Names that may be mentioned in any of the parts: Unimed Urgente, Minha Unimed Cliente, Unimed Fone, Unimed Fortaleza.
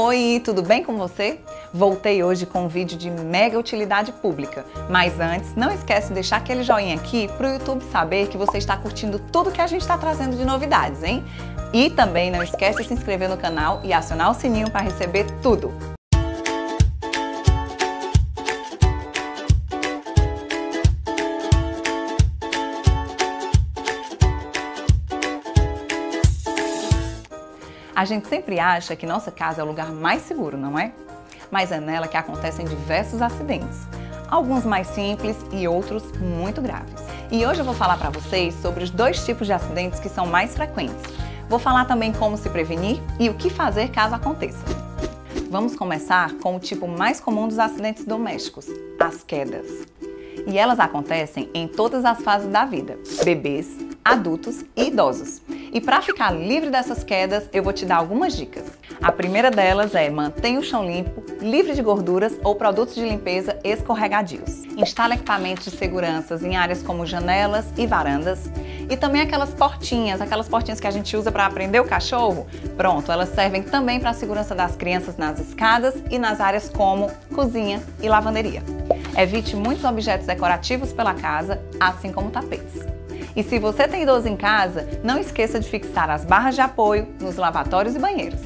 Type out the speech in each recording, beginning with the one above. Oi, tudo bem com você? Voltei hoje com um vídeo de mega utilidade pública, mas antes não esquece de deixar aquele joinha aqui para o YouTube saber que você está curtindo tudo que a gente está trazendo de novidades, hein? E também não esquece de se inscrever no canal e acionar o sininho para receber tudo! A gente sempre acha que nossa casa é o lugar mais seguro, não é? Mas é nela que acontecem diversos acidentes, alguns mais simples e outros muito graves. E hoje eu vou falar para vocês sobre os dois tipos de acidentes que são mais frequentes. Vou falar também como se prevenir e o que fazer caso aconteça. Vamos começar com o tipo mais comum dos acidentes domésticos, as quedas. E elas acontecem em todas as fases da vida, bebês, adultos e idosos. E para ficar livre dessas quedas, eu vou te dar algumas dicas. A primeira delas é: mantenha o chão limpo, livre de gorduras ou produtos de limpeza escorregadios. Instale equipamentos de segurança em áreas como janelas e varandas. E também aquelas portinhas que a gente usa para prender o cachorro. Pronto, elas servem também para a segurança das crianças nas escadas e nas áreas como cozinha e lavanderia. Evite muitos objetos decorativos pela casa, assim como tapetes. E se você tem idoso em casa, não esqueça de fixar as barras de apoio nos lavatórios e banheiros.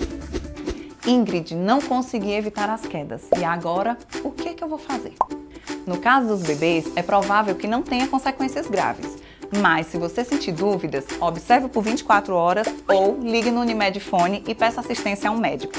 Ingrid, não consegui evitar as quedas. E agora, o que eu vou fazer? No caso dos bebês, é provável que não tenha consequências graves. Mas se você sentir dúvidas, observe por 24 horas ou ligue no Unimed Fone e peça assistência a um médico.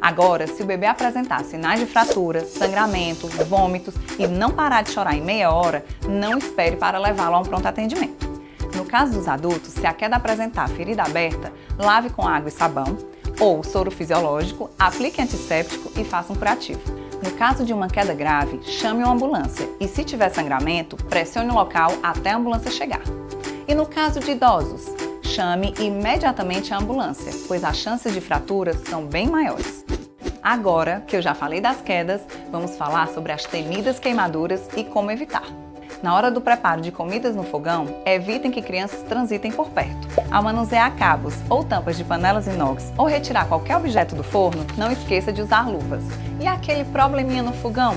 Agora, se o bebê apresentar sinais de fratura, sangramento, vômitos e não parar de chorar em meia hora, não espere para levá-lo a um pronto atendimento. No caso dos adultos, se a queda apresentar ferida aberta, lave com água e sabão ou soro fisiológico, aplique antisséptico e faça um curativo. No caso de uma queda grave, chame uma ambulância e, se tiver sangramento, pressione o local até a ambulância chegar. E no caso de idosos, chame imediatamente a ambulância, pois as chances de fraturas são bem maiores. Agora que eu já falei das quedas, vamos falar sobre as temidas queimaduras e como evitar. Na hora do preparo de comidas no fogão, evitem que crianças transitem por perto. Ao manusear cabos ou tampas de panelas inox ou retirar qualquer objeto do forno, não esqueça de usar luvas. E aquele probleminha no fogão?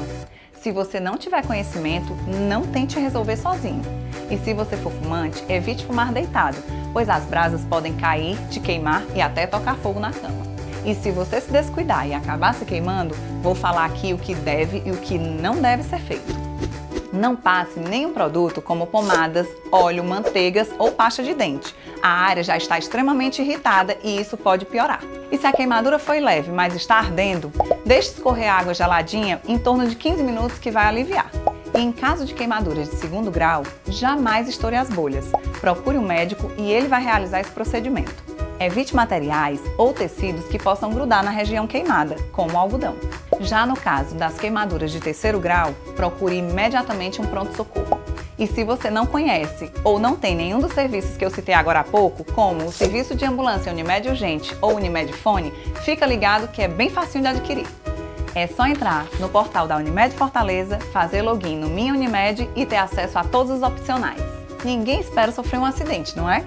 Se você não tiver conhecimento, não tente resolver sozinho. E se você for fumante, evite fumar deitado, pois as brasas podem cair, te queimar e até tocar fogo na cama. E se você se descuidar e acabar se queimando, vou falar aqui o que deve e o que não deve ser feito. Não passe nenhum produto como pomadas, óleo, manteigas ou pasta de dente. A área já está extremamente irritada e isso pode piorar. E se a queimadura foi leve, mas está ardendo, deixe escorrer água geladinha em torno de 15 minutos que vai aliviar. E em caso de queimaduras de segundo grau, jamais estoure as bolhas. Procure um médico e ele vai realizar esse procedimento. Evite materiais ou tecidos que possam grudar na região queimada, como algodão. Já no caso das queimaduras de terceiro grau, procure imediatamente um pronto-socorro. E se você não conhece ou não tem nenhum dos serviços que eu citei agora há pouco, como o serviço de ambulância Unimed Urgente ou Unimed Fone, fica ligado que é bem facinho de adquirir. É só entrar no portal da Unimed Fortaleza, fazer login no Minha Unimed e ter acesso a todos os opcionais. Ninguém espera sofrer um acidente, não é?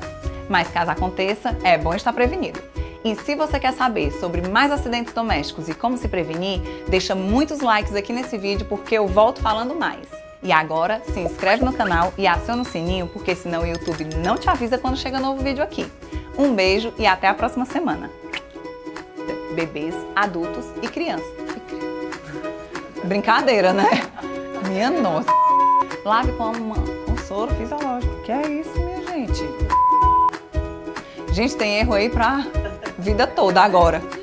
Mas caso aconteça, é bom estar prevenido. E se você quer saber sobre mais acidentes domésticos e como se prevenir, deixa muitos likes aqui nesse vídeo porque eu volto falando mais. E agora, se inscreve no canal e aciona o sininho porque senão o YouTube não te avisa quando chega novo vídeo aqui. Um beijo e até a próxima semana. Bebês, adultos e crianças. Brincadeira, né? Minha nossa. Lave com soro fisiológico. Que é isso, minha gente? Gente, tem erro aí pra vida toda agora.